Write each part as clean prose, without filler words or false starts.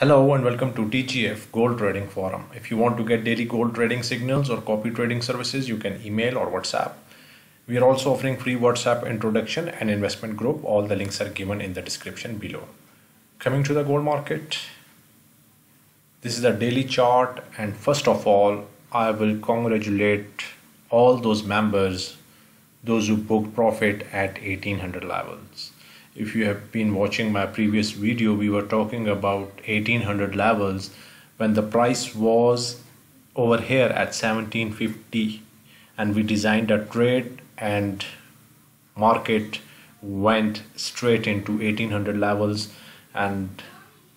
Hello and welcome to TGF Gold Trading Forum. If you want to get daily gold trading signals or copy trading services, you can email or WhatsApp. We are also offering free WhatsApp introduction and investment group. All the links are given in the description below. Coming to the gold market, this is the daily chart, and first of all, I will congratulate all those members, those who booked profit at 1800 levels. If you have been watching my previous video, we were talking about 1800 levels when the price was over here at 1750, and we designed a trade and market went straight into 1800 levels, and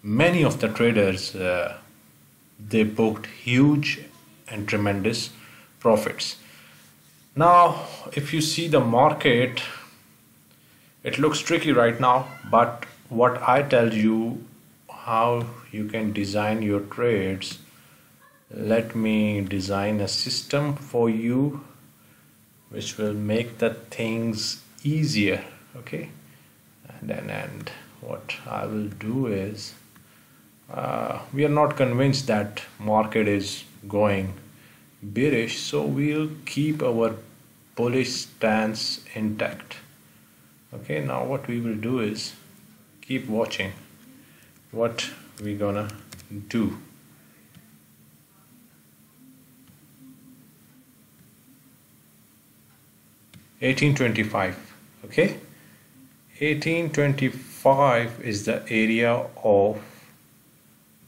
many of the traders they booked huge and tremendous profits. Now if you see the market, it looks tricky right now, but what I tell you how you can design your trades, let me design a system for you which will make the things easier, okay? And what I will do is, we are not convinced that market is going bearish, so we'll keep our bullish stance intact. Okay, now what we will do is keep watching what we gonna do. $18.25, okay? $18.25 is the area of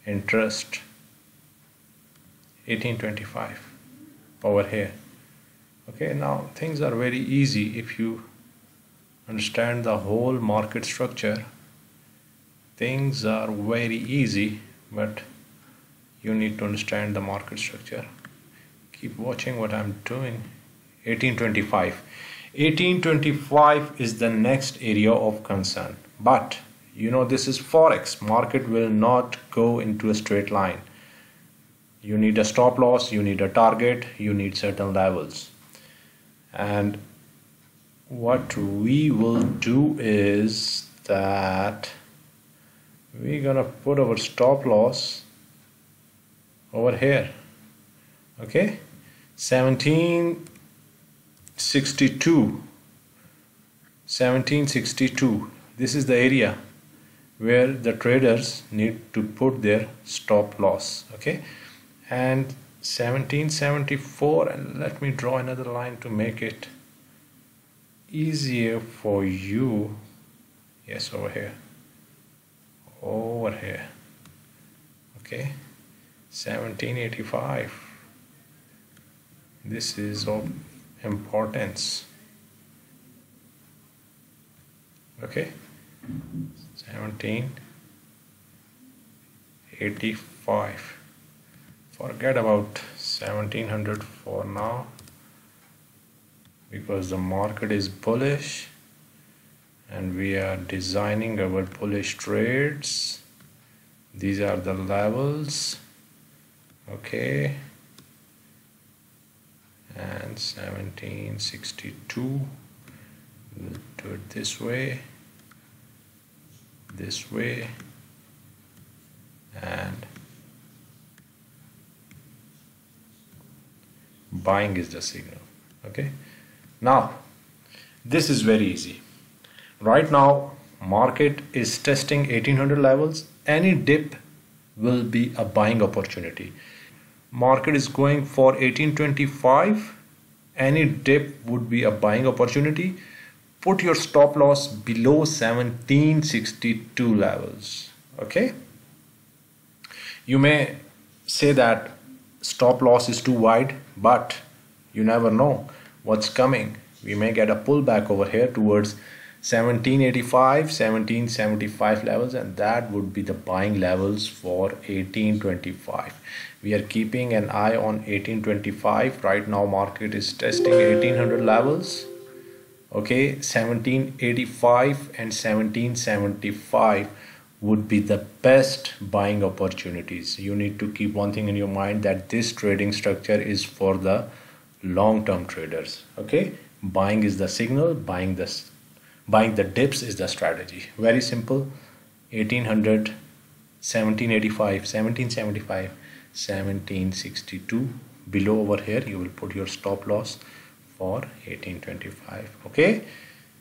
interest. $18.25 over here. Okay, now things are very easy if you understand the whole market structure. Things are very easy, but you need to understand the market structure. Keep watching what I'm doing. $18.25. $18.25 is the next area of concern, but you know, this is forex. Market will not go into a straight line. You need a stop loss, you need a target, you need certain levels, and what we will do is that we're gonna put our stop loss over here, okay? 1762. This is the area where the traders need to put their stop loss, okay? And 1774, and let me draw another line to make it easier for you. Yes, over here, over here, okay? 1785, this is of importance, okay? 1785, forget about 1700 for now, because the market is bullish and we are designing our bullish trades. These are the levels, okay? And 1762, we'll do it this way, and buying is the signal, okay? Now, this is very easy. Right now, market is testing 1800 levels. Any dip will be a buying opportunity. Market is going for 1825. Any dip would be a buying opportunity. Put your stop loss below 1762 levels, okay? You may say that stop loss is too wide, but you never know what's coming. We may get a pullback over here towards 1785, 1775 levels, and that would be the buying levels for 1825. We are keeping an eye on 1825. Right now market is testing 1800 levels, okay? 1785 and 1775 would be the best buying opportunities. You need to keep one thing in your mind, that this trading structure is for the long-term traders, okay? Buying is the signal, buying the dips is the strategy. Very simple. 1800, 1785, 1775, 1762. Below over here you will put your stop loss for 1825. Okay,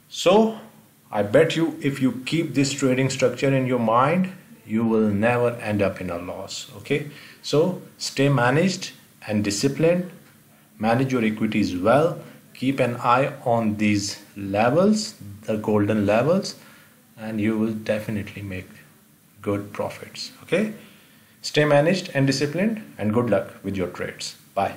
so I bet you if you keep this trading structure in your mind, you will never end up in a loss. Okay, so stay managed and disciplined, manage your equities well, keep an eye on these levels, the golden levels, and you will definitely make good profits. Okay, stay managed and disciplined, and good luck with your trades. Bye.